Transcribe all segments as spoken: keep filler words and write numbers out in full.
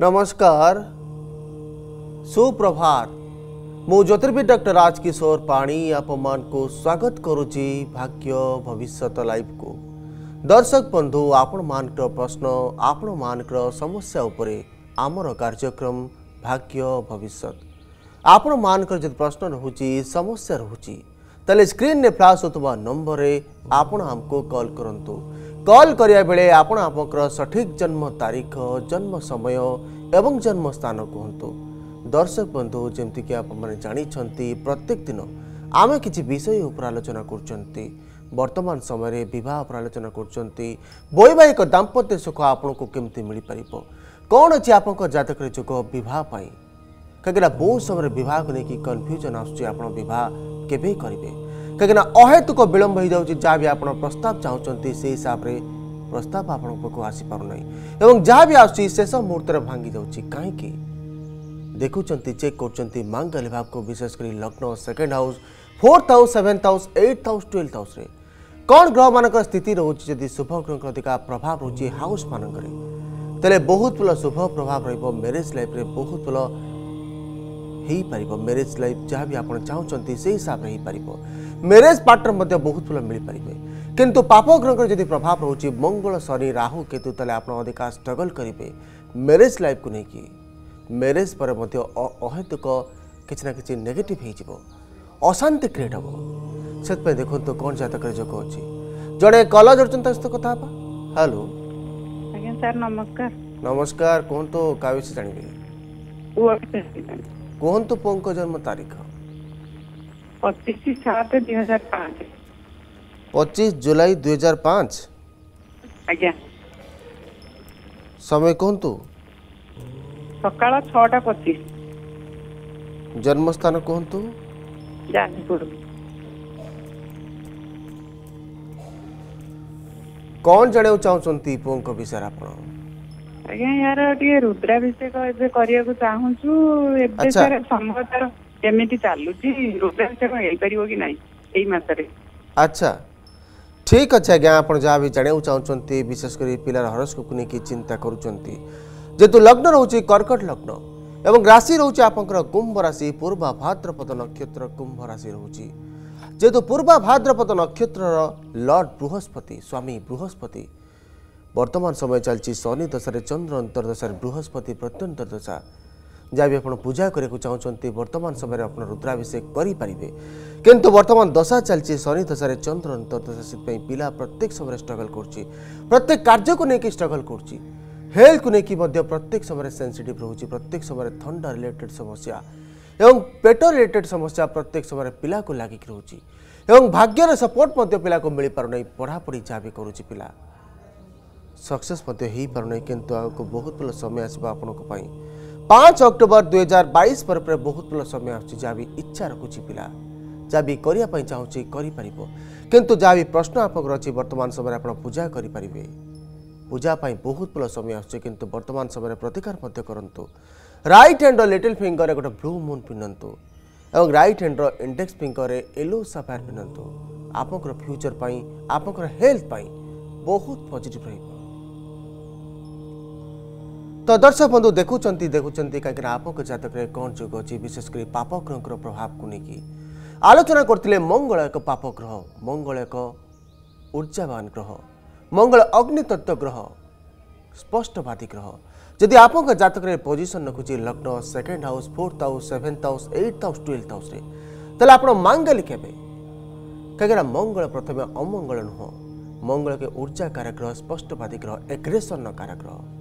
नमस्कार, सुप्रभात। मु ज्योतिर्विद डॉक्टर राजकिशोर पाणी आपमान को स्वागत करुँची भाग्य भविष्यत लाइव को। दर्शक बंधु, आपण मानकर प्रश्न, आपण मानकर समस्या उपरे आमर कार्यक्रम भाग्य भविष्यत। आपण मानकर जब प्रश्न रहुची, समस्या रहुची, तले स्क्रीन ने फ्लाश होता नंबर आपण हमको कॉल करंतु। कॉल करिया बेले आपण आपनकर सठिक जन्म तारीख, जन्म समय एवं जन्म स्थान कहतु। दर्शक बंधु, जमती कि आप जानी प्रत्येक दिन आमे किसी विषय उपर आलोचना कर। वर्तमान समय विवाह उपर आलोचना कर, वैवाहिक दाम्पत्य सुख आपन को केमती मिल पार, कौन अच्छे आपंक जातक जुग बहुत समय बहुत को लेकिन कन्फ्यूजन आसे करेंगे कहीं अहेतुक विलंब हो जाए। जहाँ भी आप प्रस्ताव चाहते से हिसाब से प्रस्ताव आप आसीपारना, जहाँ भी आस मुहूर्त भांगी जाऊँगी कहीं देखुं चेक कर मांगल भाव को। विशेषकर लग्न second house, fourth house, seventh house, eighth house, twelfth house रे कौन ग्रह मानकर स्थिति रोचे। जब शुभ ग्रह अधिका प्रभाव रोचे हाउस मानक, तेल बहुत भल शुभ प्रभाव रेज लाइफ रे बहुत भल हो पार। मेरेज लाइफ जहाँ भी आप चाहते से हिसाब से हो पार। मेरेज पार्टनर बहुत भल मिल पारे। किंतु पाप ग्रह जब प्रभाव रोचे मंगल शनि राहु केतु, तेल आप अधिका स्ट्रगल करेंगे मेरेज लाइफ को लेकिन। मेरेज पर अहेतुक किछना किछि नेगेटिव हो अशांति क्रिएट हम। से देखो तो कौन जातक जोग अच्छे जड़े कल जोड़ते सहित कथा। हेलो आज्ञा सर, नमस्कार। नमस्कार, कौन तो का विषय जानबे? कौन तो पोंको जन्म तारीख? पच्चीस सात दो हजार पाँच। पच्चीस जुलाई दो हजार पाँच। आज्ञा समय कौन तो? सकाळ छह पच्चीस। जन्मस्थान कहतु? जाजपुर। कौन जड़े चाहते पुओं विषय आप? आज्ञा यार रुद्राभिषेक करने चाहूँ। अच्छा समय तरह केमी चलुची रुद्राभिषेक हो पार कि ना यही मसरे? अच्छा ठीक अच्छे आज्ञा। आप जहाँ भी जाना चाहते विशेषकर पिलार हरोस्कोप को लेकिन चिंता करुँच। जेतु लग्न रोचे कर्कट लग्न एवं राशि रोचे आपंकर कुंभ राशि, पूर्वा भाद्रपद नक्षत्र कुंभ राशि रोचे। जेतु पूर्वा भाद्रपद नक्षत्र लॉर्ड बृहस्पति स्वामी बृहस्पति वर्तमान समय चलती शनि दशार, चंद्र अंतर्दशा, बृहस्पति प्रत्यंतर्दशा। जहाँ भी आप पूजा करने को चाहते वर्तमान समय आप रुद्राभिषेक करें, किंतु वर्तमान दशा चलती शनि दशार, चंद्र अंतर्दशा, से पिला प्रत्येक समय स्ट्रगल कर, प्रत्येक कार्य को लेकिन स्ट्रगल कर। हेल्थ को लेकिन प्रत्येक समय सेंसिटिव रोचे, प्रत्येक समय थंडा रिलेटेड समस्या एवं पेट रिलेटेड समस्या प्रत्येक समय पिला को लगिक रोचे एवं भाग्यर सपोर्ट पिला को मिल पारना। पढ़ापढ़ी जहाँ भी करुच्ची पिला सक्सेस हो पारना, किंतु आगे बहुत भल समय आसपाई। पाँच अक्टोबर दुई हजार बाईस पर बहुत भल समय आ भी इच्छा रखुच्छी पिला, जहाँ भी करने चाहूँगी करें, किंतु जहाँ भी प्रश्न आप अच्छी वर्तमान समय आप पूजा करें। पूजा पाई बहुत भल समय आसु, वर्तमान समय प्रतिकार करूँ। राइट हैंड लिटिल फिंगर गोटे ब्लू मून पिन्हतु और right hand index finger yellow sapphire पिन्हतु। आपंकर फ्यूचर पाई, आपंकर हेल्थ पाई बहुत पॉजिटिव रहिबो। तो दर्शक बंधु देखुं देखुं कहीं आपको जातक रे कौन जोग अच्छी विशेषकर पाप ग्रह प्रभाव को लेकिन आलोचना करते। मंगल एक पाप ग्रह, मंगल एक ऊर्जावान ग्रह, मंगल अग्नि तत्व ग्रह, स्पष्टवादी ग्रह। जदि आप जातक रे पोजिशन रखुचे लग्न second house, fourth house, seventh house, eighth house, twelfth house रे, तले आप मांगलिक हे कहीं। मंगल प्रथम अमंगल नुह, मंगल के ऊर्जा कारग्रह, स्पष्टवादी ग्रह, एग्रेसन कारग्रह,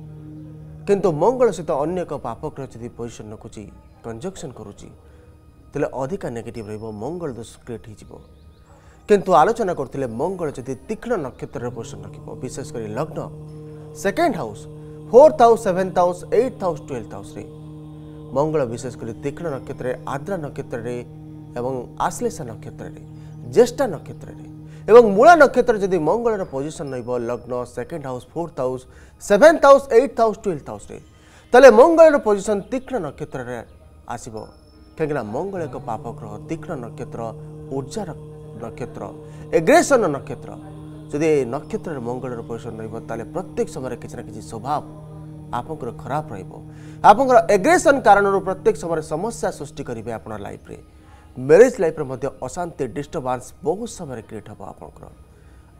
किंतु मंगल सहित अन्य एक पापग्रह जब पोजिशन रखुची कंजक्शन करुच्ची तेल अधिका नेगेटिव रहिबो, मंगल दोष क्रिएट हो। किंतु आलोचना करते मंगल जब तीक्ष्ण नक्षत्र पोषण रखिबो विशेषकर लग्न second house, fourth house, seventh house, eighth house, twelfth house रे मंगल विशेषकर तीक्ष्ण नक्षत्र, आद्रा नक्षत्र एवं आश्लेषा नक्षत्र, ज्येष्ठा नक्षत्र एवं मूला नक्षत्र जब मंगल पोजिशन रहिबो लग्न second house, fourth house, seventh house, eighth house, twelfth house रे, तले मंगल पोजिशन तीक्ष्ण नक्षत्र आसीबो। कहीं मंगल एक पाप ग्रह, तीक्ष्ण नक्षत्र, ऊर्जा नक्षत्र, एग्रेसन नक्षत्र। जदि नक्षत्र मंगल पोषण रही प्रत्येक समय किसी ना कि स्वभाव आप खराब रप एग्रेसन कारण प्रत्येक समय समस्या सृष्टि करेंगे आपड़ लाइफ मैरिज लाइफ अशांति डिस्टर्बांस बहुत समय क्रिएट हम आप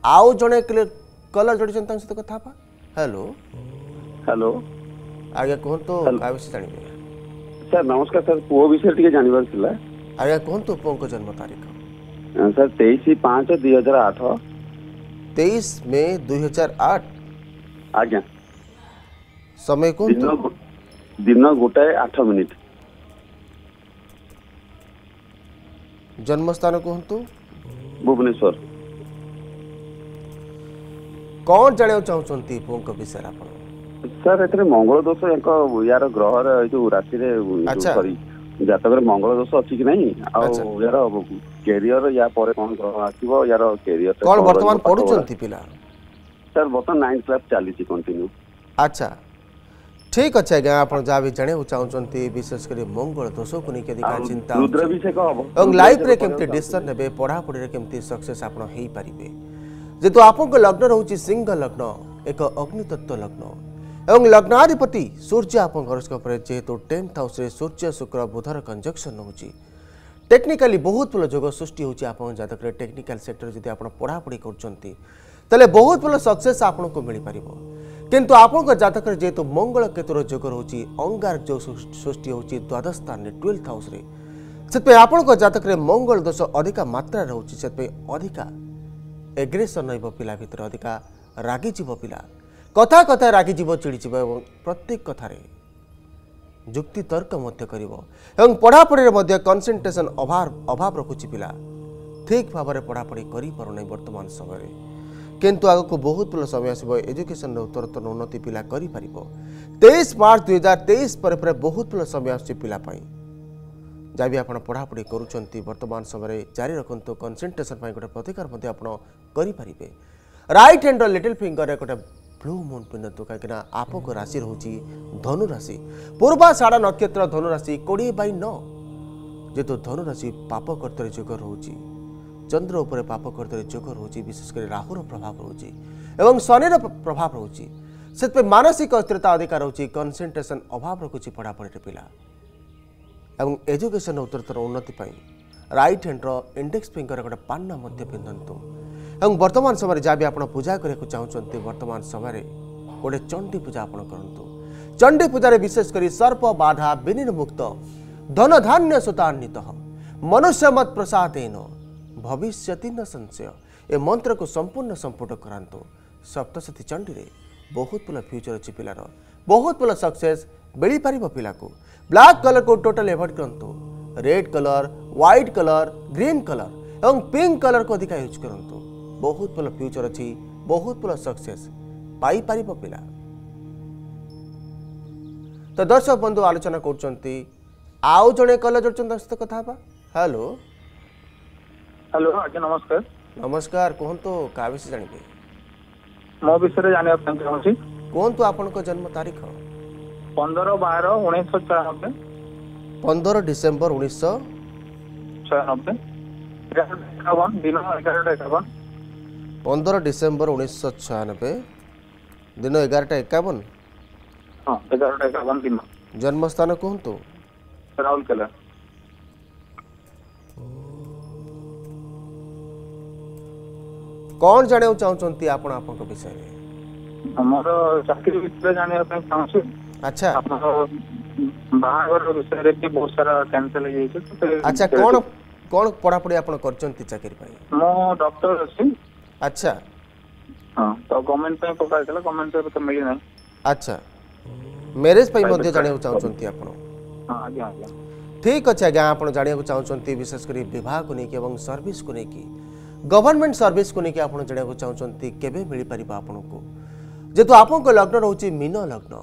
आउ जड़े कलर जोड़ी सहित कथा हेलो हेलो आज्ञा कहतु क्या विषय जान सर नमस्कार सर पुओ विषय टी जानवर आज्ञा कहतु पुओं जन्म तारीख सर तेईस पाँच दुई हजार आठ तेईस मे दुई हजार आठ आज्ञा समय को दिन गोटाए आठ मिनिट जन्म स्थान कहतु भुवनेश्वर कौन जाना चाहते पुओं विषय आप सर एतरे मंगल दोष यार ग्रहर जो राशि सॉरी जातक मंगल दोष अच्छी कि नहीं यार कैरियर या परे कौन ग्रह आसीबो यार कैरियर कौन वर्तमान पढुचंती पिला सर वर्तमान नाइन्थ क्लास चाली छी कंटिन्यू अच्छा ठीक अछि गा आपण जा भी जाने चाहउचंती विशेष करे मंगल दोष को नै केदी का चिंता रुद्र विषय कहबो और लाइफ रे केमते डिसीजन नेबे पढा पढी रे केमते सक्सेस आपण हेई पारिबे जेतु आपण को लग्न रहउची सिंह लग्न एक अग्नि तत्व लग्न एवं लग्नाधिपति सूर्य आप हरोस्कोप जेहेतु टेन्थ हाउस सूर्य शुक्र बुधर कंजक्शन होची टेक्निकली बहुत भल जोग सृष्टि होची आप जतक टेक्निकल सेक्टर जी आप पढ़ापढ़ी कर बहुत भल सक्सेस आपन को मिल पार किंतु आपन जतक जेहेतु मंगल केतुर जोग रोची अंगार जो सृष्टि होची द्वादश स्थान ट्वेल्थ हाउस से आपण जतक मंगल दोष अधिका मात्रा रोचे से अधिका एग्रेसन रिला भितर अधिका रागी पिला कथा कथा रागी चिड़ी एवं प्रत्येक कथार युक्ति तर्क एवं पढ़ापढ़ी कंसंट्रेशन अभाव अभाव रखुच पिला ठीक भाव में पढ़ापढ़ी करें वर्तमान समय में किंतु आग को बहुत भल समय आसो एजुकेशन उत्तरोत्तर उन्नति पिला कर तेईस मार्च दुई हजार तेईस पर बहुत भल समय आस पाई जहाँ भी आपड़ पढ़ापढ़ी करतमान समय जारी रखु कंसंट्रेसन गोटे प्रतिकार करें रईट हैंड लिटिल फिंगर गोटे ब्लू मून पिंधतु कहीं आपको राशि रोचे धनुराशि पूर्वा साड़ा नक्षत्र धनुराशि कोड़े बै नौ जेहतु धनुराशि पाप कर्तर जोग रोचे चंद्र उपर पाप कर्तर जोग रोचे विशेषकर राहुर प्रभाव रोचे एवं शनिर प्रभाव रोचे से मानसिक अस्थिरता अधिकार रोचे कंसंट्रेसन अभाव रखुच्छी पढ़ापढ़ी पिला एवं एजुकेशन उत्तरोत्तर उन्नति रईट हैंड्र इंडेक्स फिंगर गोटे पाना पिंधतु और वर्तमान समय जहाँ भी आप पूजा करने चाहते वर्तमान समय गोटे चंडी पूजा आप करूँ चंडी पूजा विशेषकर सर्प बाधा विनिर्मुक्त धन धान्य सुतान्वित मनुष्य मत प्रसादेन भविष्यति न संशय ए मंत्र को संपूर्ण संपुट करातु सप्तशती चंडी रे बहुत भल फ्यूचर अच्छी पिलार बहुत भल सक्सेस मिल पार पिला को ब्लैक कलर को टोटल एवॉइड करतु red colour white colour green colour एवं पिंक कलर को अधिका यूज करतु बहुत भल फ्यूचर अच्छी बहुत भल सक्सेस पाई पारी पिला तो दर्शक बंधु आलोचना करे कलर जोड़ सहित कथा हेलो हेलो आज नमस्कार नमस्कार कहतु क्या विषय जानते मो विषय जानवाक चाहूँगी कहतु आपण जन्म तारीख पंदर बार उन्नीस चौरानबे पंदर डिसेम्बर उन्नीस चौरानबे दिन एगारटा एकावन पंद्रह डिसेम्बर उन्नीस सौ छियानबे दिन एगारटा एकावन दिन जन्म स्थान कहतु राउरकेला कौन जाना चाहते आप विषय में अच्छा बहुत सारा कैंसिल अच्छा कौन कौन पढ़ापढ़ी आप डॉक्टर अच्छी अच्छा हां तो गवर्नमेंट पे पका चला गवर्नमेंट पे तो मिली नहीं अच्छा मैरिज पे मध्ये जाने चाहउचंती आपण हां आगे आगे ठीक अछि आगे आपण जाने चाहउचंती विशेष करी विवाह को नेकी एवं सर्विस को नेकी गवर्नमेंट सर्विस को नेकी आपण जाने चाहउचंती केबे मिली परिबा आपण को जेतु आपण को लग्न रहउची मीन लग्न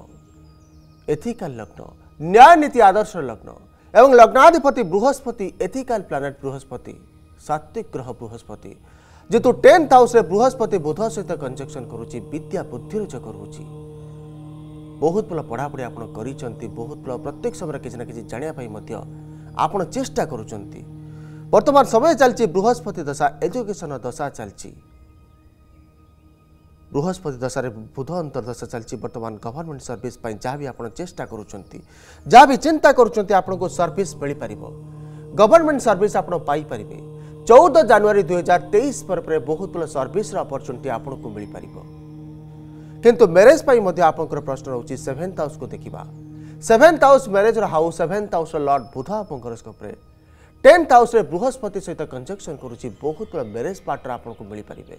एथिकल लग्न न्याय नीति आदर्श लग्न एवं लग्नाधिपति बृहस्पति एथिकल प्लैनेट बृहस्पति सात्विक ग्रह बृहस्पति जेतु टेन्थ हाउस बृहस्पति बुध सहित कंजक्शन करुच्ची विद्या बुद्धि जोग रोचे बहुत भल पढ़ापढ़ी आप बहुत भल प्रत्येक समय किसी ना कि जानापी आप चेष्टा करुँच वर्तमान समय चलती बृहस्पति दशा एजुकेशन दशा चलती बृहस्पति दशार बुध अंतर्दशा चलती बर्तमान गवर्नमेंट सर्विस जहाँ भी आप चेष्टा करा चिंता कर सर्विस मिल पार गवर्नमेंट सर्विस आपारे चौदह जनवरी दुई हजार तेईस पर बहुत बड़ा सर्विस अपरच्युनिटी आपन को मिल पार किंतु मैरिज प्रश्न रोचे सेभेन्थ हाउस को देखा seventh house marriage house seventh house lord Budh आपन हरोस्कोप टेन्थ हाउस बृहस्पति सहित कंजक्शन करुच्ची बहुत बड़ा मैरिज पार्टनर आपन को मिल पारे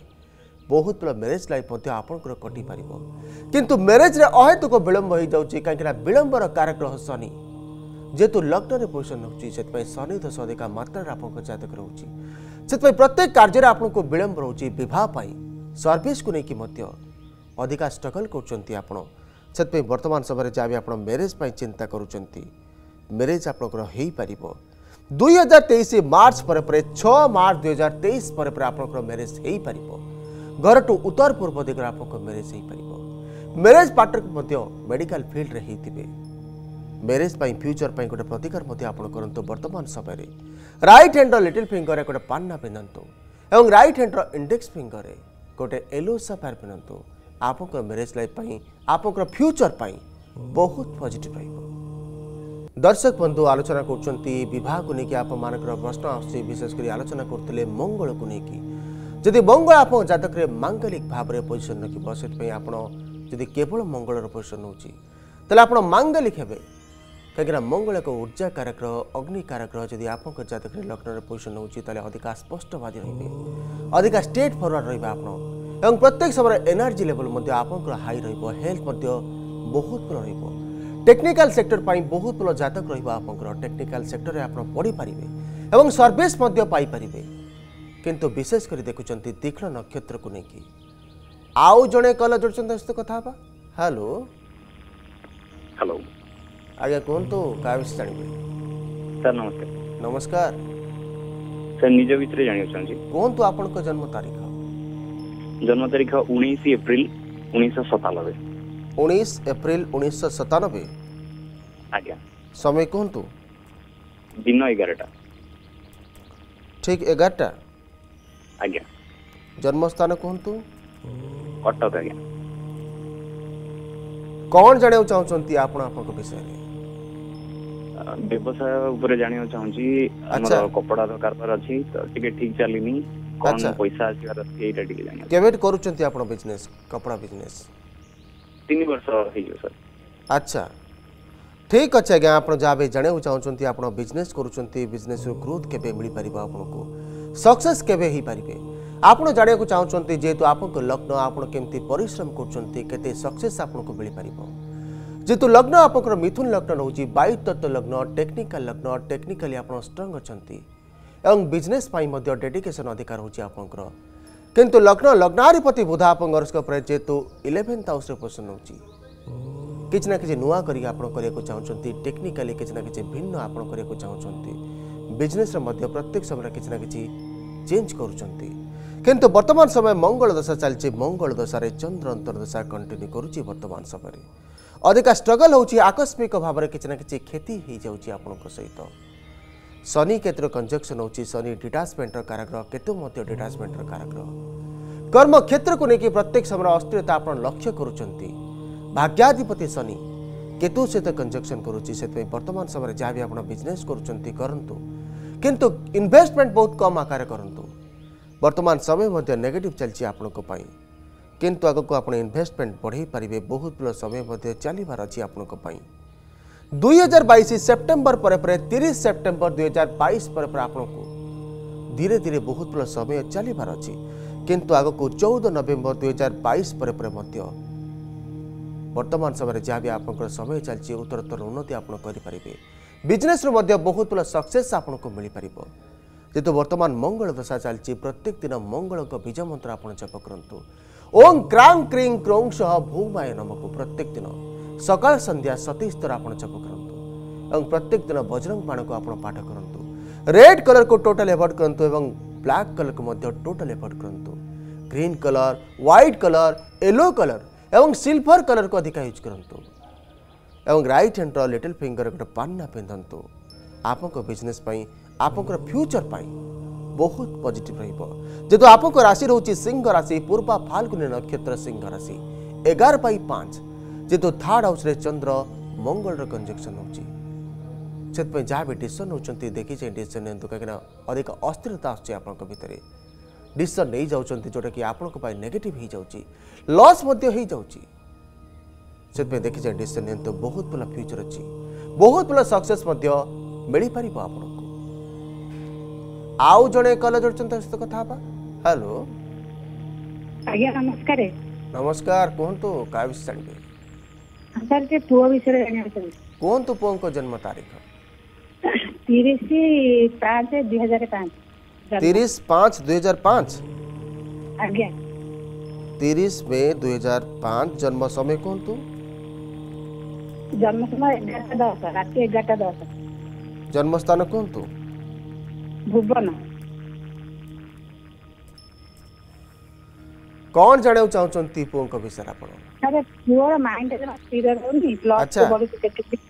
बहुत बड़ा मैरिज लाइफ कटि पार किंतु मैरिज अहेतुक विलंब हो जाए कहीं विलंबर कारक रहा शनि जेहेतु लग्न में पोजिशन रोचे से शनि दोष अधिका मात्रा आप जातक रोचे से प्रत्येक कार्य आपन को विलंब रोचे बहुत सर्विस को लेकिन अधिका स्ट्रगल कर वर्तमान समय जहाँ भी आप मैरिज चिंता करेज आपपर दुई हजार तेईस मार्च पर छः मार्च दुई हजार तेईस पर आप मैरिज हो पार घर टू उत्तर पूर्व दिग्गर आप मैरिज हो पार मैरिज पार्टनर मेडिकल फील्ड रे होते मैरिज फ्यूचर पर गोटे प्रतिकार करूँ बर्तमान समय राइट हैंड लिटिल फिंगर गोटे पान्ना पिंधतु और राइट हैंड इंडेक्स फिंगर गोटे येलो सफायर पिंधतु आप मैरिज लाइफ आप फ्यूचर पर बहुत पॉजिटिव रहिबो। दर्शक बंधु आलोचना करवाह आप मान प्रश्न आशेषकर आलोचना करते मंगल को लेकिन जदि मंगल आप जतक मांगलिक भाव में पोजिशन रखिए से आपड़ी केवल मंगल पोजिशन होगा आप मांगलिक हे कहीं मंगल एक ऊर्जा कारक ग्रह अग्नि कारक ग्रह जब आप जतक लग्न पोजिशन होगा अधिका स्पष्टवादी रही अधिका स्ट्रेट फरवर्ड रहा आप प्रत्येक समय एनर्जी लेवल आप हाई रेल्थ बहुत भल रहा टेक्निकाल सेक्टर पर बहुत भल जतक रहा टेक्निकाल सेक्टर में आप पढ़ी पारे और सर्विस पारे कितु विशेषकर देखुं तीक्ष्ण नक्षत्र को लेकिन आउ जड़े कल जोड़ सहित कथा हेलो हेलो आगे कौन तो क्या विषय जान सर नमस्कार नमस्कार सर निज भर जानी कहतु आपण को जन्म तारीख जन्म तारीख उन्नीस एप्रिल उन्नीस सतानबे उन्नीस एप्रिल उन्नीस सतानबे आज्ञा समय कहतु दिन एगारटा ठीक एगारटा आज्ञा जन्म स्थान कहतु कटक आज्ञा कौन जाना चाहते आप विषय में व्यवसाय ऊपर जानियो चाहूंची हमरा कपड़ा कारोबार अछि त टिके ठीक चलिनी कोन पैसा आसी वाला एटा टिके जानियो केबेट करूचंती आपण बिजनेस कपड़ा बिजनेस तीन वर्ष होइयो सर अच्छा ठीक अछि गे आपण जाबे जानियो चाहूचंती आपण बिजनेस करूचंती बिजनेस रो ग्रोथ केबे मिलि परिबा आपण को सक्सेस केबे ही परिबे आपण जानिया को चाहूचंती जेतु आपण को लग्न आपण केमती परिश्रम करूचंती केते सक्सेस आपण को मिलि परिबो जेतु लग्न आपंकर मिथुन लग्न रोचे वायु तत्व लग्न टेक्निकाल लग्न टेक्निकाली आप स्ट्रंग अच्छा बिजनेस डेडिकेशन अधिकार होची आपंकर किंतु लग्न लग्नाधिपति बुध आपंकर जेतु इलेवेन्थ हाउस पोजिशन होची किसी ना कि नुआ करी आप चाहते टेक्निकाली किसी ना कि भिन्न आप चाहते बिजनेस प्रत्येक समय किसी ना कि चेंज करुँच किंतु वर्तमान समय मंगल दशा चलती मंगल दशार चंद्र अंतर्दशा कंटिन्यू करुच्ची वर्तमान समय अधिका स्ट्रगल होची आकस्मिक भाव में किसी ना कि क्षति हो जाऊँगी आपंक सहित शनि केतु कंजक्शन होची शनि डिटाचमेंटर कारग्रह केतु मध्य डिटाचमेंटर कारग्रह कर्म क्षेत्र को लेकिन प्रत्येक समय अस्थिरता आप लक्ष्य करुँच भाग्याधिपति शनि केतु सहित कंजक्शन करुच्ची से वर्तमान समय जहाँ भी आप बिजनेस करूँ किंतु इन्वेस्टमेंट बहुत कम आकार करूँ वर्तमान समय मध्य नेगेटिव चलती आपण किंतु आगक आप इन्वेस्टमेंट बढ़े पारे बहुत बड़ा समय चलबार अच्छी आपंपाई दुई हजार बैश सेप्टेम्बर पर तीस सेप्टेम्बर दुई हजार बैश पर आपको धीरे धीरे बहुत बड़ा समय चलबार अच्छी किंतु आगक चौदह नवेम्बर दुई हजार बैश पर वर्तमान समय जहाँ भी आप समय चलती उत्तरोत्तर उन्नति आपरे बिजनेस बहुत बड़ा सक्सेस आपन को मिल पार जेतु वर्तमान मंगल दशा चलती प्रत्येक दिन मंगल का बीज मंत्र आप जप करूँ ओं क्रां क्रीं क्रों सह भूमाय नमक प्रत्येक दिन सकाल संध्या सतीश थर आप जप करूँ प्रत्येक दिन बजरंग बाण को आप पाठ करूँ रेड कलर को टोटाल एवॉइड करूँ ब्लैक कलर को मध्य टोटाल एवॉइड करूँ green colour white colour yellow colour और सिल्वर कलर को अधिक यूज करूँ और राइट हैंड रो लिटिल फिंगर गोटे पान्ना पिंधतु आपको बिजनेस आपंकर फ्यूचर पर बहुत पॉजिटिव रहिबो। आपको राशि रोची सिंह राशि पूर्वा फाल्गुनी नक्षत्र सिंह राशि एगार बाई पांच जेतु थर्ड हाउस रे चंद्र मंगल रे कंजक्शन होची से जहाँ भी डिसीजन होती देखी चाहिए डिसीजन नियंतु कहीं अधिक अस्थिरता आसान भितर डिसीजन नहीं जाऊँच जोटा कि आपंपाई नेगेटिव हो जाऊँच लस से देखी चाहिए डिसीजन नियंतु बहुत भल फ्यूचर अच्छी बहुत भल सक्सेस मिल पार आपन को आउ जड़े कल जोड़ते सहित कथा हेलो आज्ञा नमस्कार नमस्कार कहतु क्या विषय जानते पुओ विषय कहतु पुओं को जन्म तारीख तीस पाँच दो हज़ार पाँच आज्ञा तीस मई दो हज़ार पाँच जन्म समय कौन तू जन्म समय ग्यारह दस रात ग्यारह दस जन्म स्थान कौन तू भुवन कौन जाने चाहौ चंती पों का विषय आपण अरे योर माइंड रे स्थिर रहनी प्लस बॉडी के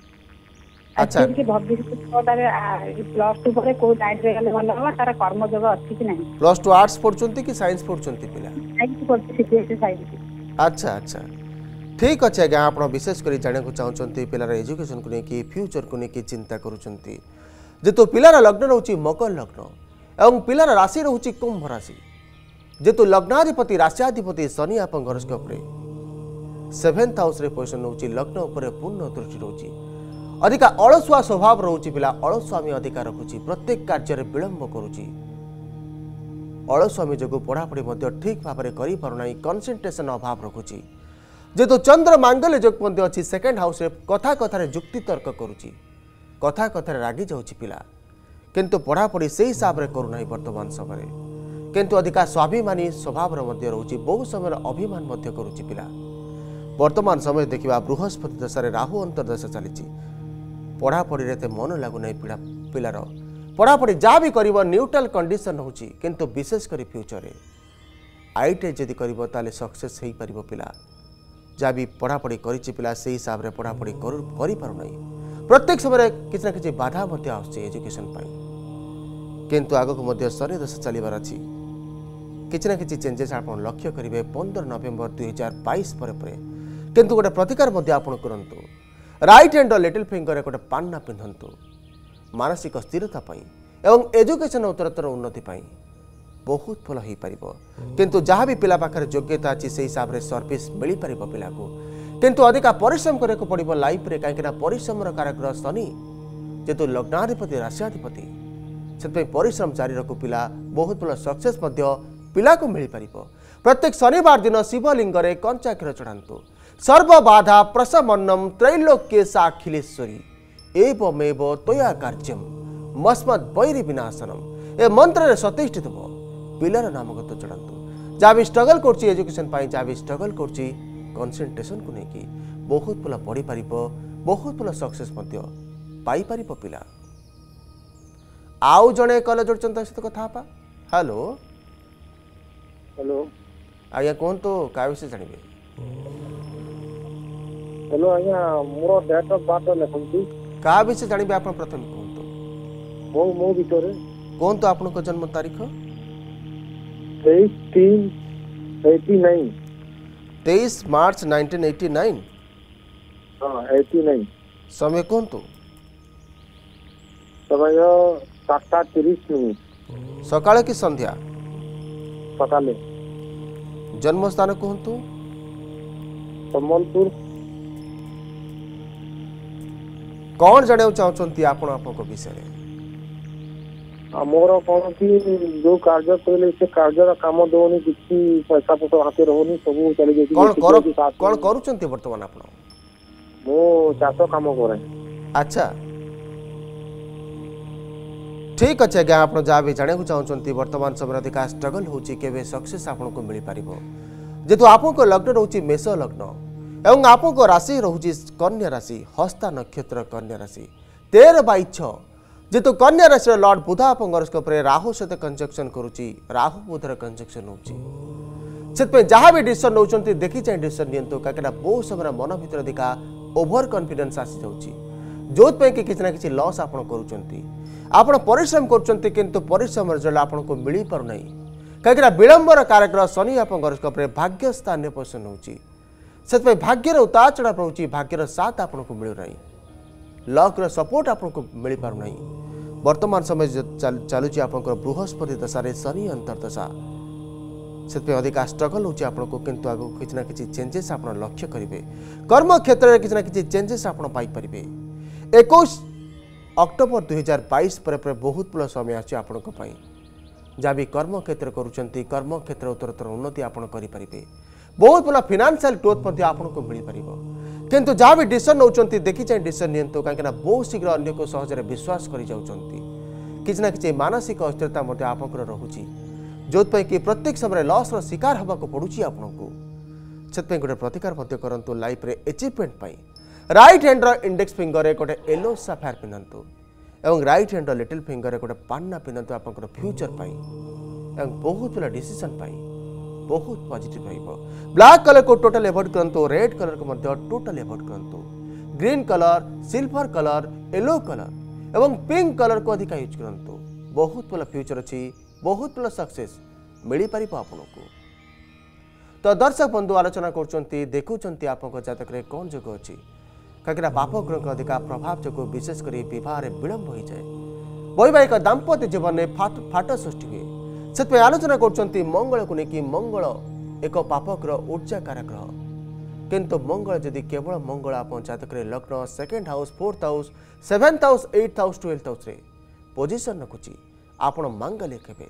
अच्छा के भविष्य कोटारे प्लस टू परे को लाइन रे गले वाला हो तारा कर्म जग अछि कि नाही प्लस टू आर्ट्स पढचंती कि साइंस पढचंती पिला साइंस पढचंती साइंस अच्छा अच्छा ठीक अछि गा आपण विशेष करी जाने को चाहचंती पिला रे एजुकेशन को ने कि फ्यूचर को ने कि चिंता करूचंती जे तो पिला रा लग्न रहउची मकर लग्न एवं पिला रा राशि रहउची कुंभ राशि जे तो लग्नाधिपति राशियाधिपति शनि आपन हॉरोस्कोप रे सेवेंथ हाउस रे पोजीशन रहउची लग्न ऊपर पूर्ण दृष्टि रहउची अधिक अलसुआ स्वभाव रोचे पिला अलसुआमी अधिक रखुची प्रत्येक कार्य विलंब करुची अलसुआमी जो पढ़ापढ़ी ठीक भाव में करना कनसेंट्रेसन अभाव रखुची जेतु चंद्र मांगल्य जोग अच्छी सेकेंड हाउस रे कथा कथा युक्ति तर्क करुची कथा कथा रागी जाउची पिला किंतु पढ़ापढ़ी से हिसाब से करूना वर्तमान समय किंतु अधिका स्वाभिमानी स्वभाव रोचे बहु समय अभिमान करुची पिला वर्तमान समय देखा बृहस्पति दशार राहु अंतर्दशा चली पढ़ापढ़ी एत मन लगुना पिलार पढ़ापढ़ी जहाँ भी कर न्यूट्रल कंडीशन होची किंतु विशेषकर फ्यूचर आईटी जदि कर सक्सेस हो पार पिला जहाँ भी पढ़ापढ़ी करा से हिसाब से पढ़ापढ़ी करना प्रत्येक समय किसी ना कि बाधा एजुकेशन किंतु आगक शनि दशा चलार अच्छी किसी ना कि चेंजेस आप लक्ष्य करेंगे पंद्रह नवेम्बर दुई हजार बाईस किंतु गोटे प्रतिकार आपण करूँ राइट हैंड और लिटिल फिंगर गोटे पान्ना पिंधतु मानसिक स्थिरता एवं एजुकेशन उत्तरोत्तर उन्नति बहुत भल हो पार किंतु जहाँ भी पिला पाखे योग्यता अच्छी से हिसाब से सर्विस मिल पार पिला किंतु अधिका परिश्रम करने को पड़ो लाइफ रे कहीं परिश्रम कारक शनि जेतु लग्नाधिपति राशियाधिपति से परिश्रम जारी रखू पिला बहुत भल सक्सेस पिला को मिल पार प्रत्येक शनिवार दिन शिवलिंग में कंचा क्षीर चढ़ातु सर्वबाधा प्रशमनम त्रैलोक्य साखिलेश्वरी एवमेव तोया कार्यम मस्मद वैरी विनाशनम ए मंत्र रे प्रतिष्ठित हो पिलर नामगत चढ़ातु जहाँ भी स्ट्रगल करची एजुकेशन पाई जहाँ भी स्ट्रगल करची कंसंट्रेशन को लेकिन बहुत भल पढ़ी पार बहुत भल सक्सेस पाई पार पिला आउ जड़े कल जोड़ते सहित कथा हेलो हेलो आज्ञा कहतु क्या विषय जानवे हेलो आज्ञा मोर डेट ऑफ बर्थ लेखंती का विषय जानबे आपण प्रथम कहंतु मो मो भीतर कहंतु आपण को जन्म तारीख तेईस तीन उन्यासी तेईस मार्च उन्नीस सौ नवासी हां उन्यासी समय कहंतु समय सात तीस मिनट सकाळ की संध्या सकाळे जन्म स्थान कहंतु संबलपुर कौन जाना चाहते आपण आपको विषय मोर कौन कि जो कार्य कले से कार्य काम दोनी किसी पैसा पत्र हाथ रोनी सब चली जाई कोन कोन करूचंती वर्तमान आपण मो चास काम करे अच्छा ठीक अछि गा आपण जा भी जाने को चाहचंती वर्तमान समय अधिका स्ट्रगल होची केबे सक्सेस आपण को मिल पारिबो जेतु आपण को लग्न रहउची मेष लग्न एवं आपको राशि रोचे कन्या राशि हस्ता नक्षत्र कन्या राशि तेरह बै छे तो कन्या राशि लॉर्ड बुध आप हॉरोस्कोप राहु सहित कंजक्शन करुच्ची राहु बुधर कंजक्शन हो जहाँ भी डिसीजन नौकरी देखी चाहिए डिसीजन नि बहुत समय मन भर देखा ओभर कन्फिडेन्स आसी जाऊँगी जो किसी ना कि लस आप कर परिश्रम करश्रम रिजल्ट आपको मिल पारना कहीं विलंबर कारक शनि आप भाग्य स्थान में पोषण होती भाग्यर उतार चढ़ा रोचे भाग्यर साथ आपको मिलूना लक्र सपोर्ट आपको मिल पारना बर्तमान समय चलू आप बृहस्पति दशार शनि अंतर्दशा से अधिका स्ट्रगल हो किंतु आगे किसी ना कि चेंजेस आप लक्ष्य करेंगे कर्म क्षेत्र में किसी ना कि चेंजेस आप पाइपर इक्कीस अक्टोबर दुई हजार बाईस पर बहुत बड़ा समय आई जहाँ भी कर्म क्षेत्र करुँच कर्म क्षेत्र उत्तरोत्तर उन्नति आपरे बहुत बड़ा फिनांशियल ग्रोथ आपको मिल पार किंतु जहाँ भी डिसीजन नौकरी देखी चाहे डिसीजन नियंतु कहीं बहुत शीघ्र अन्य को सहजरे विश्वास कर किसी ना कि मानसिक अस्थिरता आपको रोचे जो कि प्रत्येक समय लॉस रो शिकार होगा पड़ूँ आपको से गोटे प्रतिकार करूँ लाइफ रे एचिवमेंट राइट हैंड रो इंडेक्स फिंगर गोटे येलो साफायर पिंधतु और राइट हैंड रो लिटिल फिंगर गोटे पान्ना पिंधतु आप फ्यूचर पर बहुत बड़ा डिसीजन बहुत पॉजिटिव ब्लैक कलर को टोटल एवॉइड करूँ रेड कलर को टोटल एवॉइड करूँ green colour silver colour yellow colour और पिंक कलर को अधिक यूज करूँ बहुत बड़ा फ्यूचर अच्छी बहुत बड़ा सक्सेस मिल पार आपको। तो दर्शक बंधु आलोचना करुँच आप जातक कौन जोग अच्छी कहीं पापग्रह अधिका प्रभाव जो विशेषकर बहर विलंब हो जाए वैवाहिक दाम्पत्य जीवन में फाट फाट सृष्टि हुए से आलोचना कर मंगल को लेकिन मंगल एक पापग्रह ऊर्जाकार ग्रह किंतु मंगल जदि केवल मंगल आप जातक लग्न second house fourth house seventh house eighth house twelfth house position रखुच आपण मांगलिक हे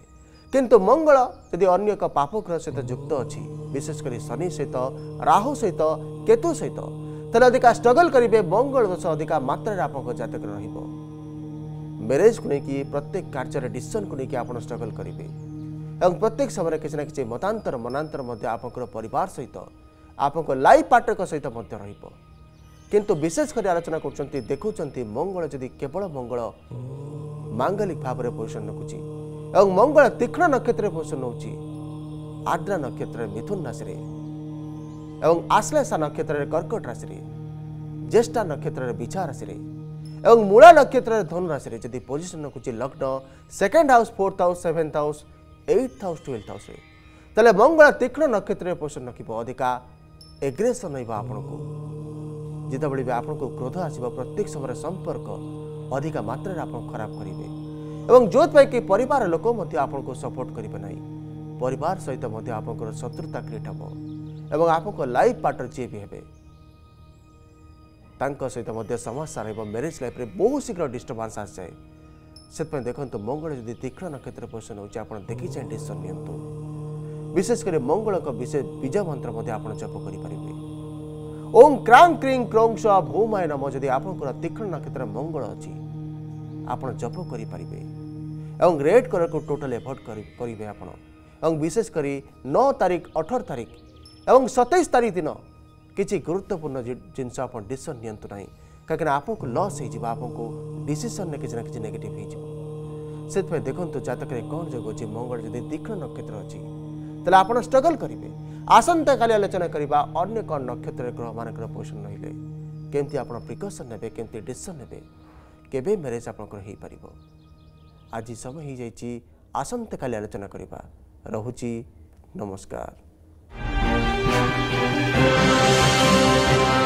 किंतु मंगल यदि अन्य एक पापग्रह सहित युक्त अच्छी विशेषकर शनि सहित राहु सहित केतु सहित तेल अधिका स्ट्रगल करेंगे मंगल दोष अधिका मात्रा आपको जातक रहिबो मैरिज को लेकिन प्रत्येक कार्य डिसीजन को लेकिन आप स्ट्रगल करेंगे और प्रत्येक समय किसी ना कि मतांतर मनांतर परिवार सहित आपको लाइफ पार्टनर सहित रहिबो किंतु विशेषकर आलोचना कर देखुं मंगल यदि केवल मंगल मांगलिक भाव में पोषण रखुची और मंगल तीक्ष्ण नक्षत्र पोषण होची आर्द्रा नक्षत्र मिथुन राशि और आश्लेषा नक्षत्र कर्कट राशि ज्येष्ठा नक्षत्र विछा राशि और मूला नक्षत्र धनु राशि जदि पोजिशन रखुची लग्न second house fourth house seventh house eighth house twelfth house तेल मंगल तीक्ष्ण नक्षत्र पोषण रख अधिका एग्रेसन आपको जिते बड़ी भी आपको क्रोध आसो प्रत्येक समय संपर्क अधिका मात्रा आप खराब करेंगे और जो कि परिवार लोक आपको सपोर्ट करेंगे ना परिवार सहित आपको शत्रुता क्रिएट हम और आपको लाइफ पार्टनर जी भी हे सहित समस्या मैरिज लाइफ में बहुत शीघ्र डिस्टर्बेंस आ जाए से देखते मंगल यदि तीक्ष्ण नक्षत्र पोषण होती आप देखी चाहे डिसीजन नियंतु विशेषकर मंगल का विशेष बीज मंत्र आप जप करेंगे ओम क्रांग क्रिंग क्रोंग स्वा भूमाय नम जदि आपंकर तीक्ष्ण नक्षत्र मंगल अच्छी आप जप करेंगे और रेड कलर को टोटल एवॉइड करेंगे आपड़ विशेषकर नौ तारीख अठर तारीख और सतैश तारीख दिन किसी गुरुत्वपूर्ण जिनस आप डिसीजन नियंतु ना कहीं आपको लॉस हो डिसीजन में किसी ना कि नेगेटिव हो देखते जातक कौन जोग अच्छी मंगल जदि तीक्ष्ण नक्षत्र अच्छी तेल आप स्ट्रगल करेंगे आसंता काली आलोचना करवा अन्य कौन नक्षत्र ग्रह मानक पोषण रही केमती आप प्रिकसन ने केमती डिसीजन ने केबे मैरिज आपंकर आज समय हो जाए आसंता काली आलोचना करवा रहुची नमस्कार।